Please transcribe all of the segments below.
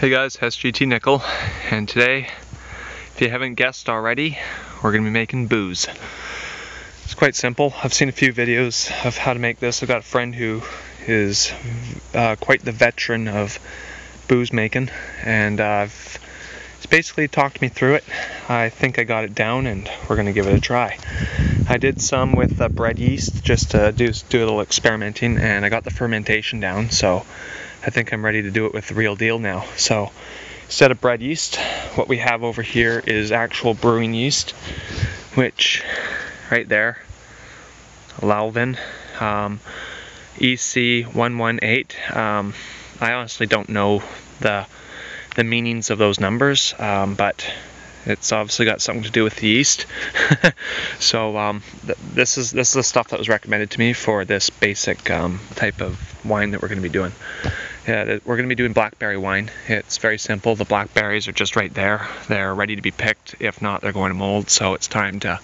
Hey guys, SGT Nickel, and today, if you haven't guessed already, we're going to be making booze. It's quite simple. I've seen a few videos of how to make this. I've got a friend who is quite the veteran of booze making, and he's basically talked me through it. I think I got it down, and we're going to give it a try. I did some with bread yeast, just to do a little experimenting, and I got the fermentation down, so I think I'm ready to do it with the real deal now. So instead of bread yeast, what we have over here is actual brewing yeast, which right there, Lalvin, EC118. I honestly don't know the meanings of those numbers, but it's obviously got something to do with the yeast. So this is the stuff that was recommended to me for this basic type of wine that we're going to be doing. Yeah, we're going to be doing blackberry wine. It's very simple. The blackberries are just right there. They're ready to be picked. If not, they're going to mold. So it's time to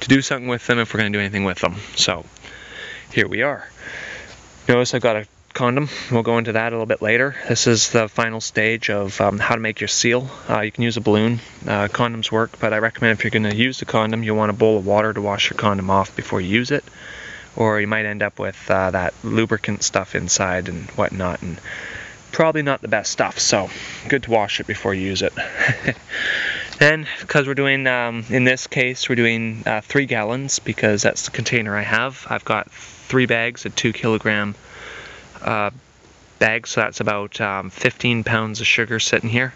do something with them if we're going to do anything with them. So here we are. Notice I've got a condom. We'll go into that a little bit later. This is the final stage of how to make your seal. You can use a balloon. Condoms work, but I recommend if you're going to use the condom, you want a bowl of water to wash your condom off before you use it, or you might end up with that lubricant stuff inside and whatnot, and probably not the best stuff, so good to wash it before you use it. Then, because we're doing, in this case, we're doing 3 gallons, because that's the container I have. I've got 3 bags of 2 kilogram bags, so that's about 15 pounds of sugar sitting here.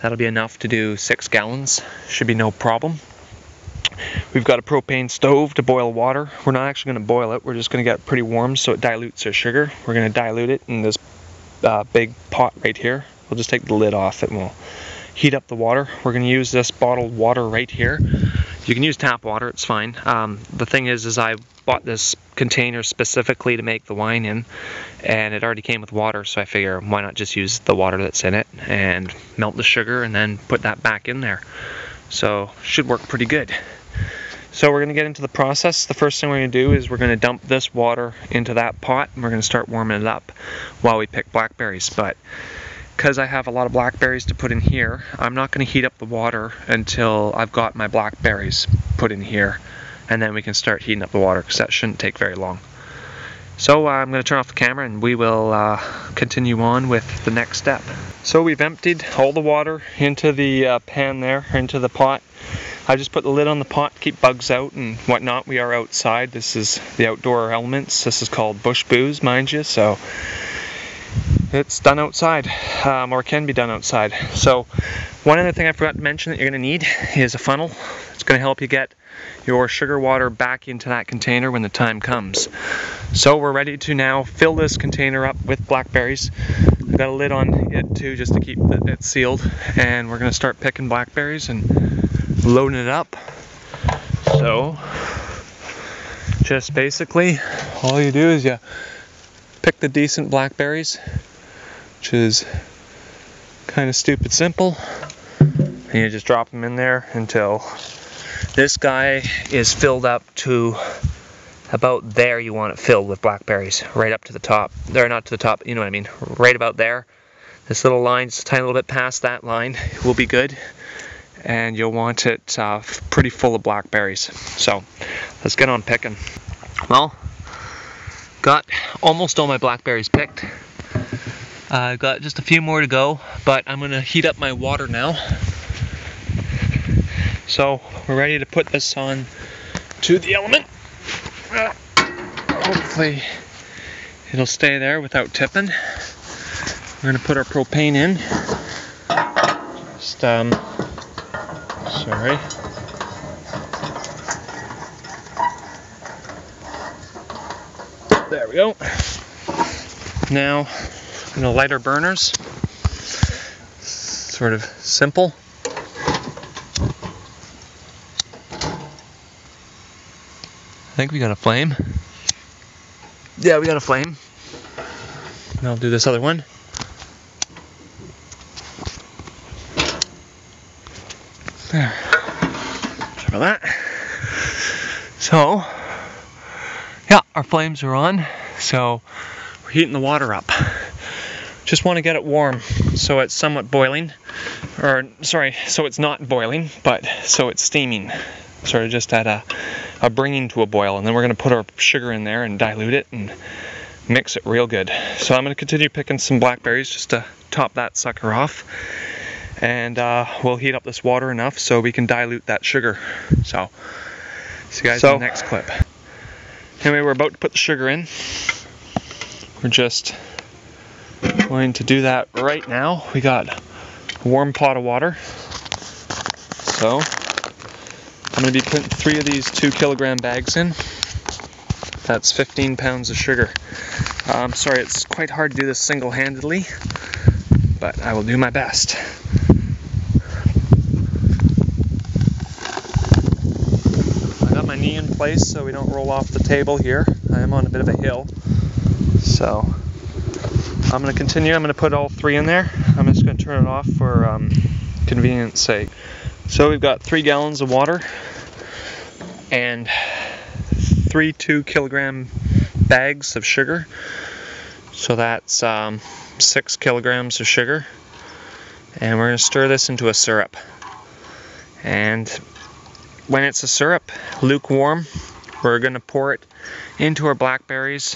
That'll be enough to do 6 gallons. Should be no problem. We've got a propane stove to boil water. We're not actually going to boil it. We're just going to get it pretty warm so it dilutes our sugar. We're going to dilute it in this big pot right here. We'll just take the lid off and we'll heat up the water. We're going to use this bottled water right here. You can use tap water, it's fine. The thing is I bought this container specifically to make the wine in, and it already came with water, so I figure why not just use the water that's in it and melt the sugar and then put that back in there. So should work pretty good. So we're going to get into the process. The first thing we're going to do is we're going to dump this water into that pot, and we're going to start warming it up while we pick blackberries. But because I have a lot of blackberries to put in here, I'm not going to heat up the water until I've got my blackberries put in here, and then we can start heating up the water, because that shouldn't take very long. So I'm going to turn off the camera and we will continue on with the next step. So we've emptied all the water into the pan there, into the pot. I just put the lid on the pot to keep bugs out and whatnot. We are outside. This is the outdoor elements. This is called Bush Boose, mind you, so it's done outside, or can be done outside. So one other thing I forgot to mention that you're going to need is a funnel. It's going to help you get your sugar water back into that container when the time comes. So we're ready to now fill this container up with blackberries. I've got a lid on it too, just to keep it sealed, and we're going to start picking blackberries and loading it up. So just basically all you do is you pick the decent blackberries, which is kind of stupid simple, and you just drop them in there until this guy is filled up to about there. You want it filled with blackberries, right up to the top. They're not to the top, you know what I mean, right about there. This little line, just a tiny little bit past that line will be good, and you'll want it pretty full of blackberries. So let's get on picking. Well, got almost all my blackberries picked. I've got just a few more to go, but I'm going to heat up my water now. So we're ready to put this on to the element. Hopefully it'll stay there without tipping. We're going to put our propane in. Just, sorry. There we go. Now I'm going to light our burners. Sort of simple. I think we got a flame. Yeah, we got a flame. And I'll do this other one. There. Sorry about that. So, yeah, our flames are on. So, we're heating the water up. Just want to get it warm so it's somewhat boiling, or sorry, so it's not boiling, but so it's steaming, sort of just at a bringing to a boil. And then we're going to put our sugar in there and dilute it and mix it real good. So I'm going to continue picking some blackberries just to top that sucker off, and we'll heat up this water enough so we can dilute that sugar. So see you guys in the next clip. Anyway, we're about to put the sugar in. We're just going to do that right now. We got a warm pot of water. So I'm going to be putting 3 of these 2 kilogram bags in. That's 15 pounds of sugar. I'm sorry, it's quite hard to do this single-handedly, but I will do my best. I got my knee in place so we don't roll off the table here. I am on a bit of a hill, so I'm going to continue. I'm going to put all 3 in there. I'm just going to turn it off for convenience sake. So we've got 3 gallons of water and 3 2-kilogram bags of sugar. So that's 6 kilograms of sugar. And we're going to stir this into a syrup. And when it's a syrup, lukewarm, we're going to pour it into our blackberries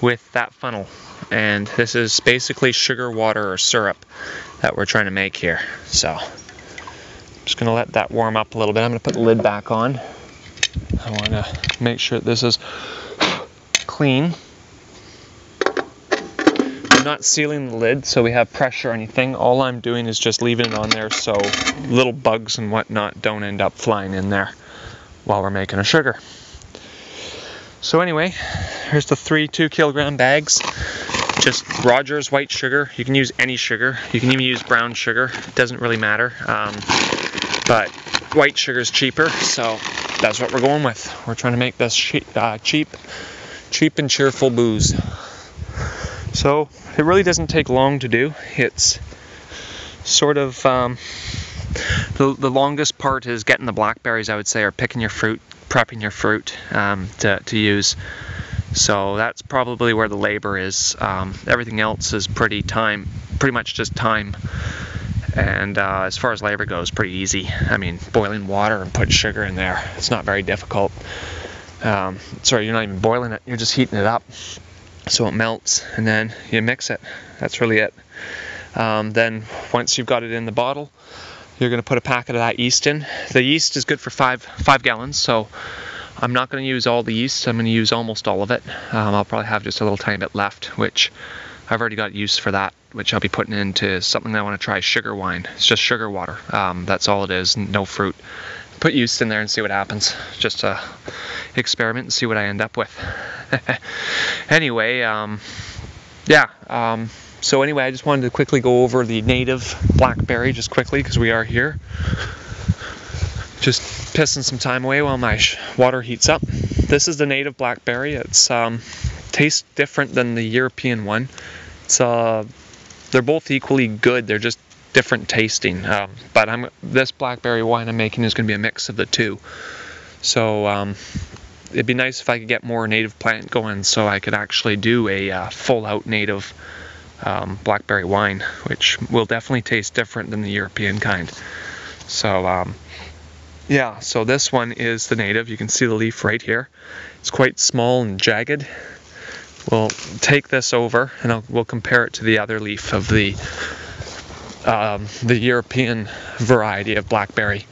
with that funnel. And this is basically sugar water or syrup that we're trying to make here. So I'm just going to let that warm up a little bit. I'm going to put the lid back on. I want to make sure that this is clean. I'm not sealing the lid so we have pressure or anything. All I'm doing is just leaving it on there so little bugs and whatnot don't end up flying in there while we're making our sugar. So anyway, here's the 3 2-kilogram bags. Just Roger's white sugar. You can use any sugar. You can even use brown sugar. It doesn't really matter. But white sugar is cheaper, so that's what we're going with. We're trying to make this cheap and cheerful booze. So it really doesn't take long to do. It's sort of the longest part is getting the blackberries, I would say, or picking your fruit, prepping your fruit to use. So that's probably where the labor is. Everything else is pretty much just time. And as far as labor goes, pretty easy. I mean, boiling water and putting sugar in there, it's not very difficult. Sorry, you're not even boiling it, you're just heating it up so it melts, and then you mix it. That's really it. Then once you've got it in the bottle, you're going to put a packet of that yeast in. The yeast is good for five gallons, so I'm not going to use all the yeast. I'm going to use almost all of it. I'll probably have just a little tiny bit left, which I've already got use for that, which I'll be putting into something that I want to try, sugar wine. It's just sugar water. That's all it is, no fruit. Put yeast in there and see what happens. Just experiment and see what I end up with. Anyway, so anyway, I just wanted to quickly go over the native blackberry, just quickly, because we are here. Just pissing some time away while my water heats up. This is the native blackberry. It's tastes different than the European one. It's they're both equally good. They're just different tasting. But this blackberry wine I'm making is going to be a mix of the 2. So it'd be nice if I could get more native plant going, so I could actually do a full-out native blackberry wine, which will definitely taste different than the European kind. So yeah, so this one is the native. You can see the leaf right here. It's quite small and jagged. We'll take this over and we'll compare it to the other leaf of the European variety of blackberry,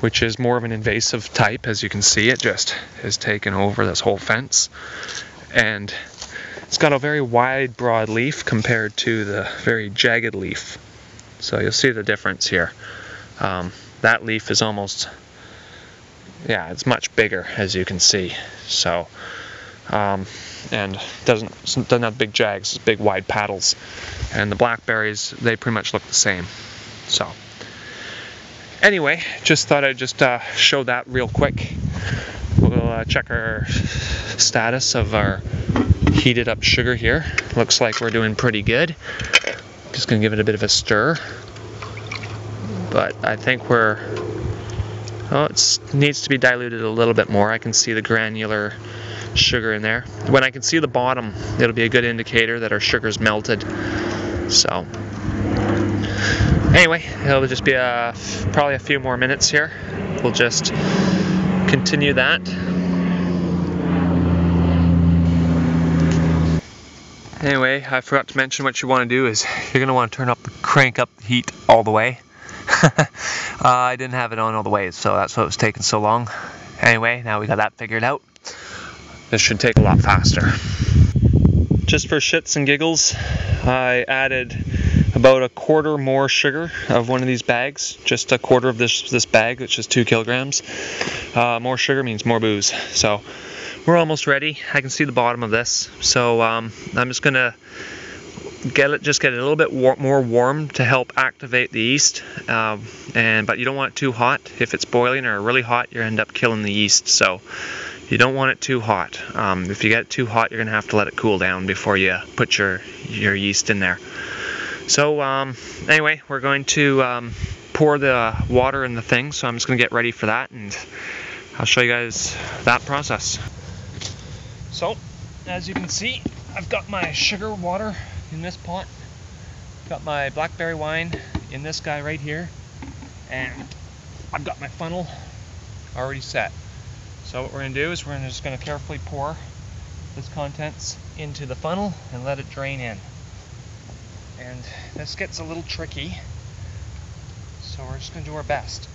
which is more of an invasive type. As you can see, it just has taken over this whole fence. And it's got a very wide, broad leaf compared to the very jagged leaf. So you'll see the difference here. That leaf is almost, yeah, it's much bigger, as you can see. So, and doesn't have big jags, it's big wide paddles. And the blackberries, they pretty much look the same. So, anyway, just thought I'd just show that real quick. We'll check our status of our heated up sugar here. Looks like we're doing pretty good. Just gonna give it a bit of a stir. But I think we're, oh, it needs to be diluted a little bit more. I can see the granular sugar in there. When I can see the bottom, it'll be a good indicator that our sugar's melted. So anyway, it'll just be probably a few more minutes here. We'll just continue that. Anyway, I forgot to mention what you want to do is you're going to want to crank up the heat all the way. I didn't have it on all the way, so that's why it was taking so long. Anyway, now we got that figured out. This should take a lot faster. Just for shits and giggles, I added about a quarter more sugar of one of these bags, just a quarter of this bag, which is 2 kilograms. More sugar means more booze. So we're almost ready. I can see the bottom of this, so I'm just gonna get it a little bit more warm to help activate the yeast, but you don't want it too hot. If it's boiling or really hot, you end up killing the yeast, so you don't want it too hot. If you get it too hot, you're gonna have to let it cool down before you put your yeast in there. So anyway, we're going to pour the water in the thing, so I'm just gonna get ready for that and I'll show you guys that process. So as you can see, I've got my sugar water in this pot, got my blackberry wine in this guy right here, and I've got my funnel already set. So what we're going to do is we're just going to carefully pour this contents into the funnel and let it drain in. And this gets a little tricky, so we're just going to do our best.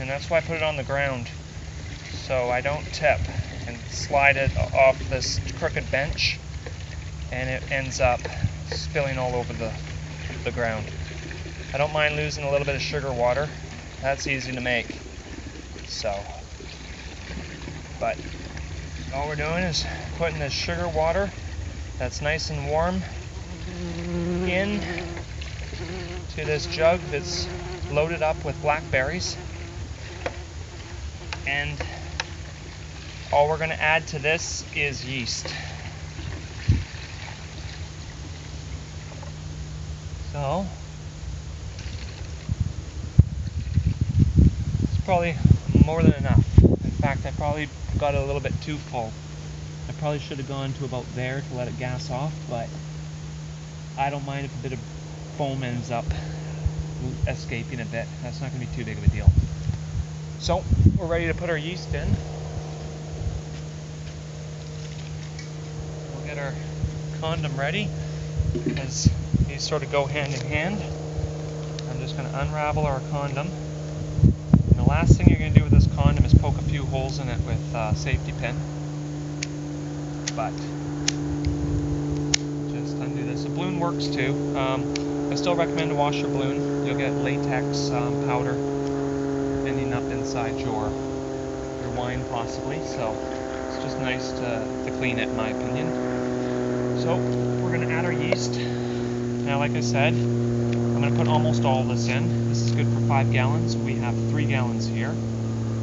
And that's why I put it on the ground, so I don't tip and slide it off this crooked bench and it ends up spilling all over the ground. I don't mind losing a little bit of sugar water. That's easy to make. So, but all we're doing is putting this sugar water that's nice and warm in to this jug that's loaded up with blackberries. And all we're going to add to this is yeast. So it's probably more than enough. In fact, I probably got it a little bit too full. I probably should have gone to about there to let it gas off, but I don't mind if a bit of foam ends up escaping a bit. That's not going to be too big of a deal. So we're ready to put our yeast in. We'll get our condom ready, because these sort of go hand in hand. I'm just going to unravel our condom. And the last thing you're going to do with this condom is poke a few holes in it with a safety pin. But just undo this. The balloon works too. I still recommend to wash your balloon. You'll get latex powder ending up inside your wine possibly, so it's just nice to clean it in my opinion. So we're going to add our yeast. Now like I said, I'm going to put almost all this in. This is good for 5 gallons. We have 3 gallons here,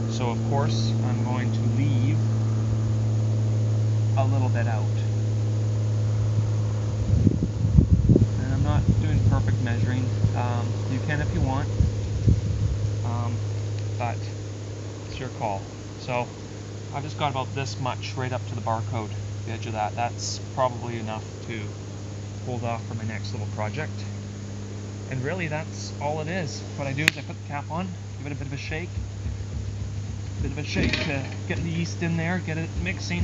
so of course I'm going to leave a little bit out. And I'm not doing perfect measuring. You can if you want. But it's your call. So I've just got about this much right up to the barcode, the edge of that. That's probably enough to hold off for my next little project. And really that's all it is. What I do is I put the cap on, give it a bit of a shake. A bit of a shake to get the yeast in there, get it mixing,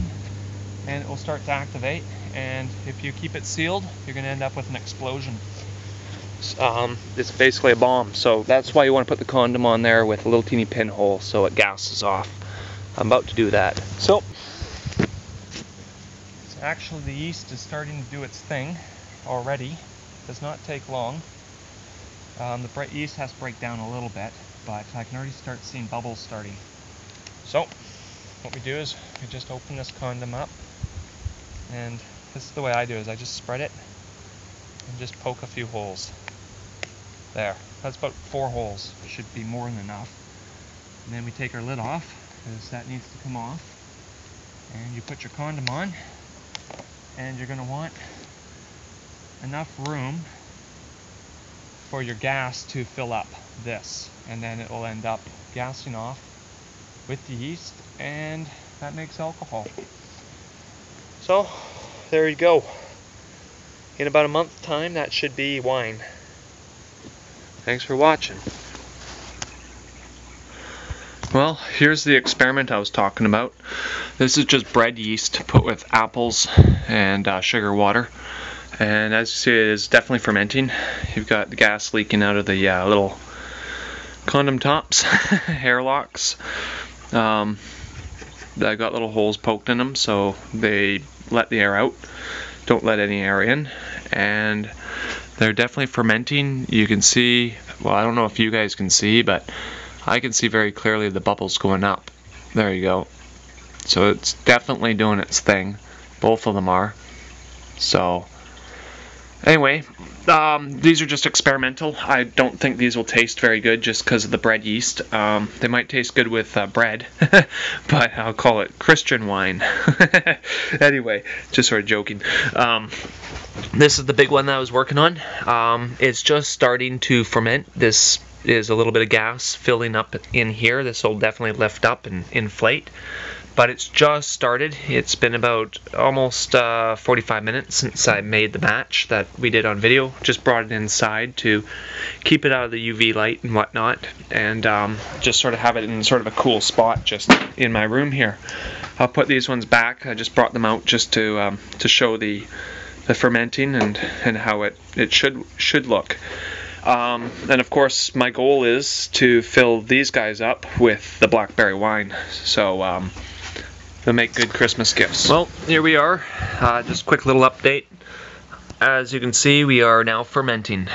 and it will start to activate. And if you keep it sealed, you're going to end up with an explosion. It's basically a bomb, so that's why you want to put the condom on there with a little teeny pinhole so it gases off. I'm about to do that. So actually the yeast is starting to do its thing already. It does not take long. The yeast has to break down a little bit, but I can already start seeing bubbles starting. So what we do is we just open this condom up, and this is the way I do it, is I just spread it and just poke a few holes. There, that's about 4 holes, it should be more than enough. And then we take our lid off, because that needs to come off. And you put your condom on, and you're going to want enough room for your gas to fill up this, and then it will end up gassing off with the yeast, and that makes alcohol. So there you go. In about a month's time, that should be wine. Thanks for watching. Well, here's the experiment I was talking about. This is just bread yeast put with apples and sugar water. And as you see, it is definitely fermenting. You've got the gas leaking out of the little condom tops, hair locks. I've got little holes poked in them, so they let the air out. Don't let any air in. And they're definitely fermenting. You can see, well, I don't know if you guys can see, but I can see very clearly the bubbles going up. There you go. So it's definitely doing its thing. Both of them are. So anyway, these are just experimental. I don't think these will taste very good just because of the bread yeast. They might taste good with bread, but I'll call it Christian wine. Anyway, just sort of joking. This is the big one that I was working on. It's just starting to ferment. This is a little bit of gas filling up in here. This will definitely lift up and inflate, but it's just started. It's been about almost 45 minutes since I made the batch that we did on video. Just brought it inside to keep it out of the UV light and whatnot, and just sort of have it in sort of a cool spot just in my room here. I'll put these ones back. I just brought them out just to show the fermenting and how it should look. And of course my goal is to fill these guys up with the blackberry wine, so they'll make good Christmas gifts. Well, here we are. Just a quick little update. As you can see, we are now fermenting.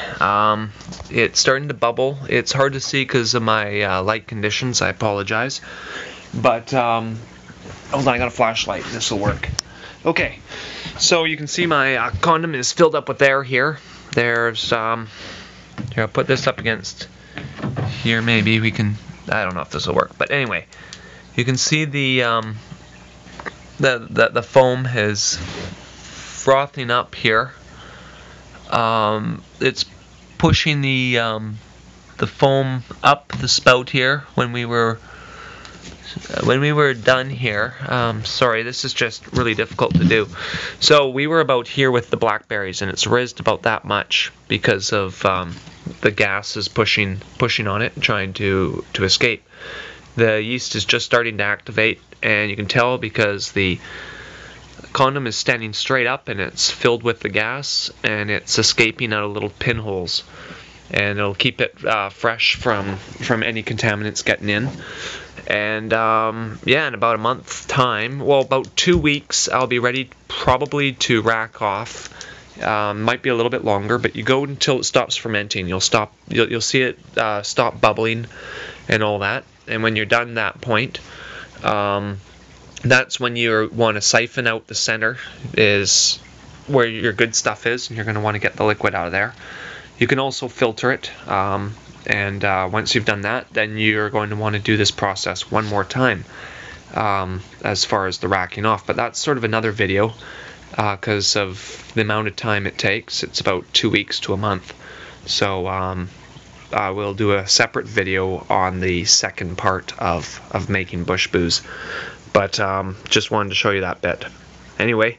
It's starting to bubble. It's hard to see because of my light conditions. I apologize, but hold on, I got a flashlight. This will work. Okay, so you can see my condom is filled up with air here. There's here, I'll put this up against here. Maybe we can, I don't know if this will work, but anyway, you can see the foam is frothing up here. It's pushing the foam up the spout here. When we were done here, sorry, this is just really difficult to do. So we were about here with the blackberries, and it's rizzed about that much because of the gas is pushing on it, trying to escape. The yeast is just starting to activate, and you can tell because the condom is standing straight up and it's filled with the gas, and it's escaping out of little pinholes, and it'll keep it fresh from any contaminants getting in. And yeah, in about a month's time, well, about 2 weeks, I'll be ready probably to rack off. Might be a little bit longer, but you go until it stops fermenting. You'll see it stop bubbling and all that. And when you're done that point, that's when you want to siphon out the center, is where your good stuff is, and you're going to want to get the liquid out of there. You can also filter it. And once you've done that, then you're going to want to do this process one more time, as far as the racking off. But that's sort of another video, because of the amount of time it takes. It's about 2 weeks to a month. So I will do a separate video on the second part of making Bush Boose. But just wanted to show you that bit. Anyway,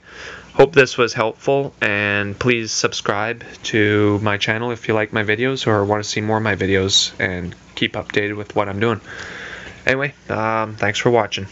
hope this was helpful, and please subscribe to my channel if you like my videos or want to see more of my videos and keep updated with what I'm doing. Anyway, thanks for watching.